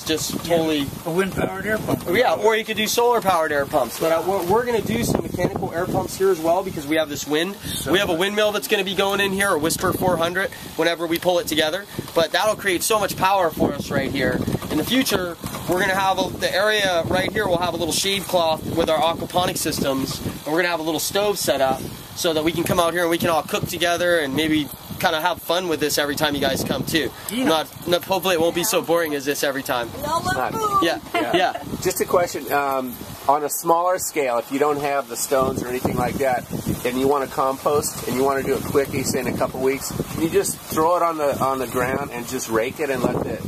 It's just totally... A wind-powered air pump. Yeah, or you could do solar-powered air pumps. But we're going to do some mechanical air pumps here as well because we have this wind. So we have a windmill that's going to be going in here, a Whisper 400, whenever we pull it together. But that'll create so much power for us right here. In the future, we're going to have the area right here will have a little shade cloth with our aquaponic systems. And we're going to have a little stove set up so that we can come out here and we can all cook together and maybe... kind of have fun with this every time you guys come too. Yeah. Hopefully it won't be so boring as this every time. Yeah. Just a question. On a smaller scale, if you don't have the stones or anything like that, and you want to compost and you want to do it quickly, say in a couple weeks, can you just throw it on the ground and just rake it and let it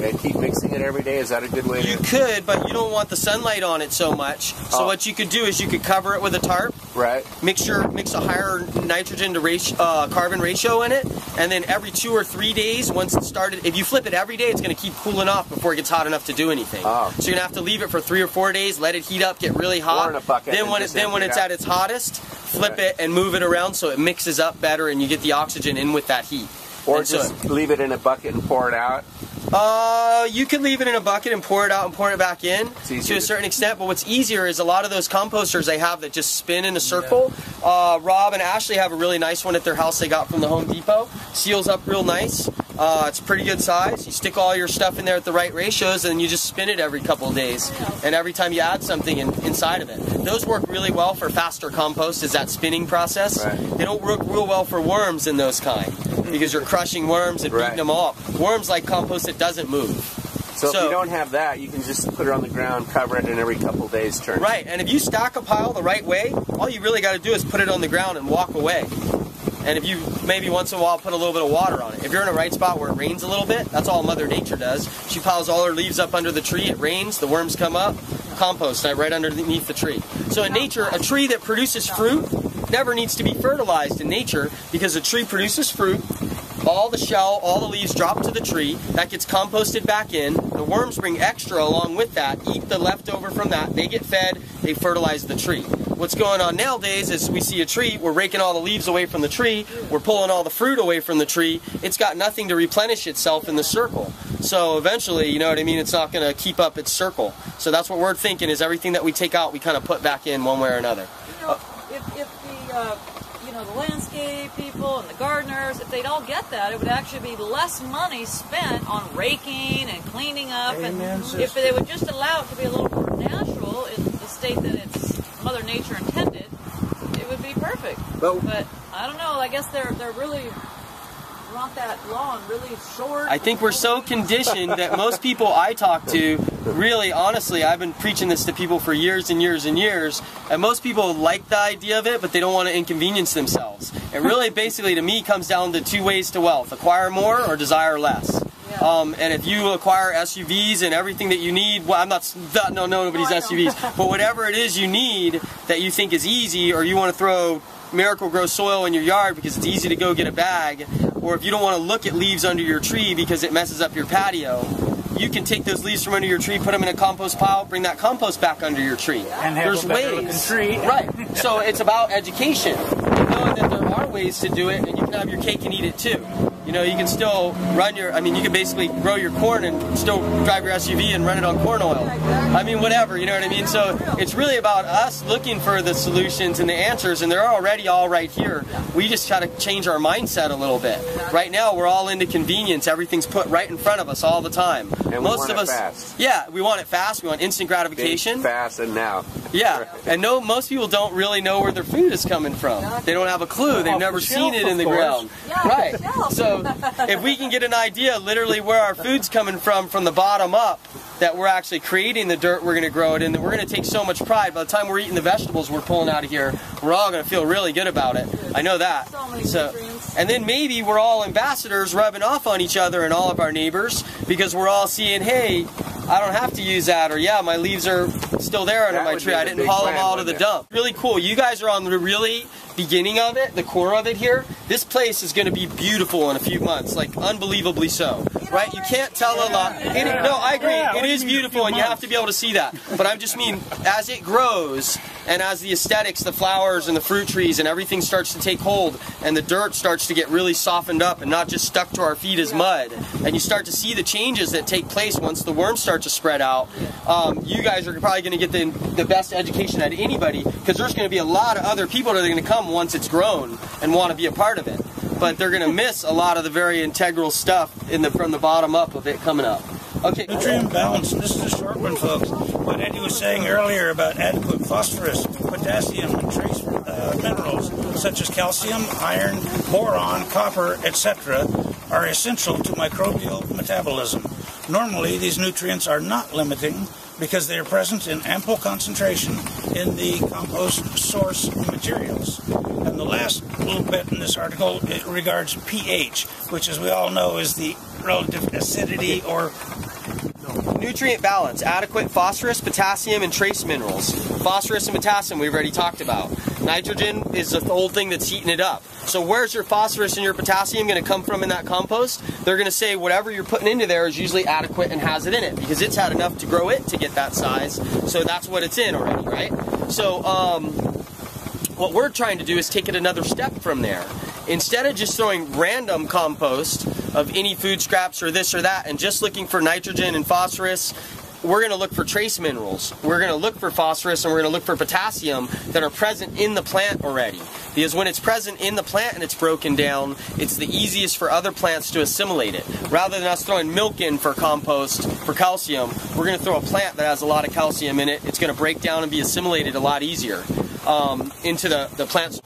and keep mixing it every day? Is that a good way? You could, but you don't want the sunlight on it so much. So what you could do is you could cover it with a tarp. Right. Mix a higher nitrogen to carbon ratio in it, and then every 2 or 3 days, once it's started, if you flip it every day, it's going to keep cooling off before it gets hot enough to do anything. Oh. So you're going to have to leave it for 3 or 4 days, let it heat up, get really hot. Then when it's at its hottest, flip it and move it around so it mixes up better and you get the oxygen in with that heat. Or just leave it in a bucket and pour it out. You can leave it in a bucket and pour it out and pour it back in to a certain extent, but what's easier is a lot of those composters they have that just spin in a circle. Yeah. Rob and Ashley have a really nice one at their house they got from the Home Depot. Seals up real nice. It's a pretty good size. You stick all your stuff in there at the right ratios and you just spin it every couple of days. And every time you add something inside of it. Those work really well for faster compost is that spinning process. Right. They don't work real well for worms in those kind. Because you're crushing worms and beating them up. Worms like compost that doesn't move. So if you don't have that, you can just put it on the ground, cover it, and every couple days turn it. Right, and if you stack a pile the right way, all you really got to do is put it on the ground and walk away. And if you maybe once in a while put a little bit of water on it. If you're in a right spot where it rains a little bit, that's all Mother Nature does. She piles all her leaves up under the tree, it rains, the worms come up, compost right underneath the tree. So in nature, a tree that produces fruit never needs to be fertilized in nature because a tree produces fruit, all the shell, all the leaves drop to the tree, that gets composted back in, the worms bring extra along with that, eat the leftover from that, they get fed, they fertilize the tree. What's going on nowadays is we see a tree, we're raking all the leaves away from the tree, we're pulling all the fruit away from the tree, it's got nothing to replenish itself in the circle. So eventually, you know what I mean, it's not going to keep up its circle. So that's what we're thinking is everything that we take out, we kind of put back in one way or another. You know, if the landscape people and the gardeners, if they'd all get that, it would actually be less money spent on raking and cleaning up. Amen, and if they would just allow it to be a little more natural in the state that it's Mother Nature intended, it would be perfect. But I don't know, I guess they're really... want that lawn really short. I think we're so conditioned that most people I talk to, really honestly, I've been preaching this to people for years and years and years, and most people like the idea of it, but they don't want to inconvenience themselves. It really basically to me comes down to 2 ways to wealth, acquire more or desire less. And if you acquire SUVs and everything that you need, well, nobody's SUVs, but whatever it is you need that you think is easy or you want to throw Miracle-Gro soil in your yard because it's easy to go get a bag, or if you don't want to look at leaves under your tree because it messes up your patio, you can take those leaves from under your tree, put them in a compost pile, bring that compost back under your tree. And have there's a better looking tree. Right. So it's about education, knowing that there are ways to do it, and you can have your cake and eat it too. You know, you can still run your, you can basically grow your corn and still drive your SUV and run it on corn oil. I mean, whatever, you know what I mean? So it's really about us looking for the solutions and the answers, and they're already all right here. We just got to change our mindset a little bit. Right now, we're all into convenience. Everything's put right in front of us all the time. And most of us, yeah, we want it fast. We want instant gratification. Fast and now. Yeah, and most people don't really know where their food is coming from. They don't have a clue. They've never seen it in the ground. Right. So if we can get an idea literally where our food's coming from the bottom up, that we're actually creating the dirt we're going to grow it in, that we're going to take so much pride. By the time we're eating the vegetables we're pulling out of here, we're all going to feel really good about it. I know that. And then maybe we're all ambassadors rubbing off on each other and all of our neighbors because we're all seeing, hey, I don't have to use that, or yeah, my leaves are still there under my tree. I didn't haul them all to the dump. Really cool. You guys are on the really beginning of it, the core of it here. This place is going to be beautiful in a few months, like unbelievably so. right? You can't tell a lot. No, I agree. It is beautiful, and you have to be able to see that. But I just mean, as it grows, and as the aesthetics, the flowers and the fruit trees and everything starts to take hold, and the dirt starts to get really softened up and not just stuck to our feet as mud, and you start to see the changes that take place once the worms start to spread out, you guys are probably going to get the best education out of anybody, because there's going to be a lot of other people that are going to come once it's grown and want to be a part of it. But they're going to miss a lot of the very integral stuff in the, from the bottom up of it coming up. Okay. Nutrient balance. This is a short one, folks. What Eddie was saying earlier about adequate phosphorus, potassium, and trace minerals such as calcium, iron, boron, copper, etc. are essential to microbial metabolism. Normally, these nutrients are not limiting because they are present in ample concentration in the compost source materials. And the last little bit in this article, it regards pH, which, as we all know, is the relative acidity or... Nutrient balance, adequate phosphorus, potassium, and trace minerals. Phosphorus and potassium we've already talked about. Nitrogen is the old thing that's heating it up. So where's your phosphorus and your potassium going to come from in that compost? They're going to say whatever you're putting into there is usually adequate and has it in it, because it's had enough to grow it to get that size. So that's what it's in already, right? So what we're trying to do is take it another step from there. Instead of just throwing random compost of any food scraps or this or that and just looking for nitrogen and phosphorus, we're going to look for trace minerals. We're going to look for phosphorus, and we're going to look for potassium that are present in the plant already. Because when it's present in the plant and it's broken down, it's the easiest for other plants to assimilate it. Rather than us throwing milk in for compost, for calcium, we're going to throw a plant that has a lot of calcium in it. It's going to break down and be assimilated a lot easier into the plants.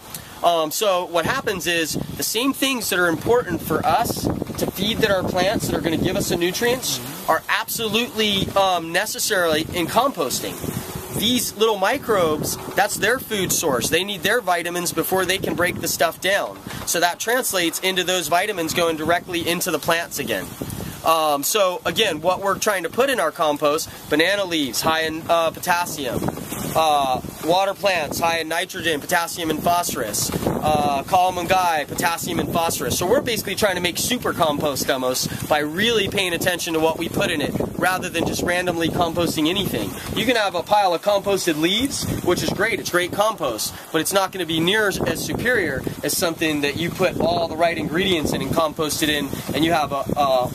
So what happens is the same things that are important for us to feed that our plants that are going to give us the nutrients are absolutely necessarily in composting. These little microbes, that's their food source. They need their vitamins before they can break the stuff down. So that translates into those vitamins going directly into the plants again. So again, what we're trying to put in our compost, banana leaves, high in potassium. Water plants, high in nitrogen, potassium, and phosphorus. Kalamangai, potassium, and phosphorus. So we're basically trying to make super compost almost by really paying attention to what we put in it, rather than just randomly composting anything. You can have a pile of composted leaves, which is great. It's great compost, but it's not going to be near as superior as something that you put all the right ingredients in and compost it in, and you have a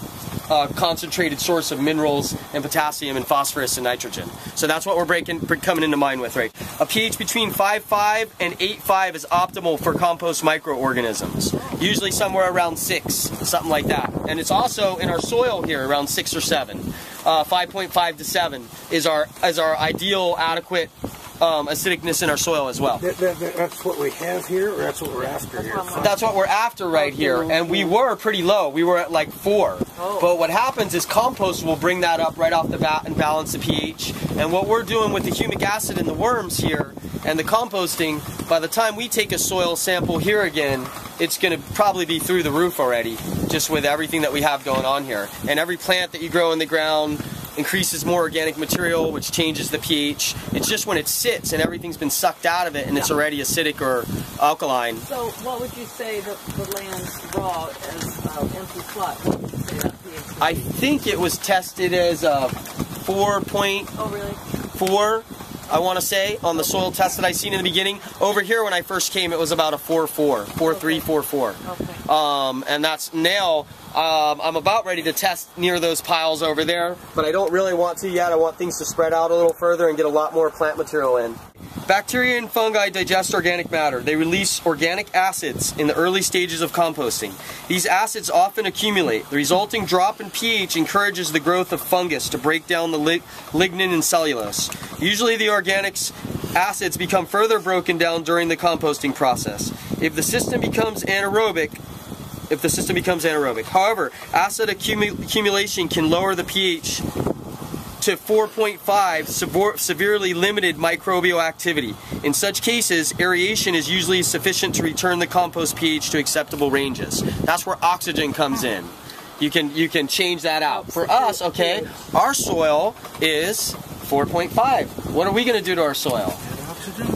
concentrated source of minerals and potassium and phosphorus and nitrogen. So that's what we're coming into mind with, right? A pH between 5.5 and 8.5 is optimal for compost microorganisms. Usually somewhere around 6, something like that. And it's also in our soil here around 6 or 7. 5.5 to 7 is our ideal, adequate acidicness in our soil as well. That's what we have here, or that's what we're after here? That's what we're after right here, and we were pretty low. We were at like 4. Oh. But what happens is compost will bring that up right off the bat and balance the pH. And what we're doing with the humic acid and the worms here and the composting, by the time we take a soil sample here again, it's going to probably be through the roof already, just with everything that we have going on here. And every plant that you grow in the ground increases more organic material, which changes the pH. It's just when it sits and everything's been sucked out of it and it's already acidic or alkaline. So what would you say that the land's raw as empty plot? What would you say that pH? I think it was tested as a 4.4, I want to say, on the soil test that I seen in the beginning. Over here when I first came, it was about a 4.4, 4.3, 4.4. And that's now... I'm about ready to test near those piles over there, but I don't really want to yet. I want things to spread out a little further and get a lot more plant material in. Bacteria and fungi digest organic matter. They release organic acids in the early stages of composting. These acids often accumulate. The resulting drop in pH encourages the growth of fungus to break down the lignin and cellulose. Usually the organic acids become further broken down during the composting process. If the system becomes anaerobic. However, acid accumulation can lower the pH to 4.5, severely limited microbial activity. In such cases, aeration is usually sufficient to return the compost pH to acceptable ranges. That's where oxygen comes in. You can change that out. For us, okay, our soil is 4.5. What are we going to do to our soil?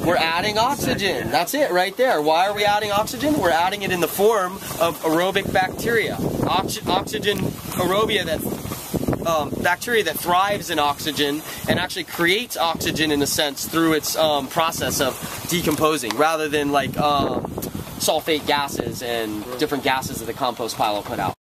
We're adding oxygen. That's it right there. Why are we adding oxygen? We're adding it in the form of aerobic bacteria. Oxygen aerobia, that bacteria that thrives in oxygen and actually creates oxygen in a sense through its process of decomposing, rather than like sulfate gases and different gases that the compost pile will put out.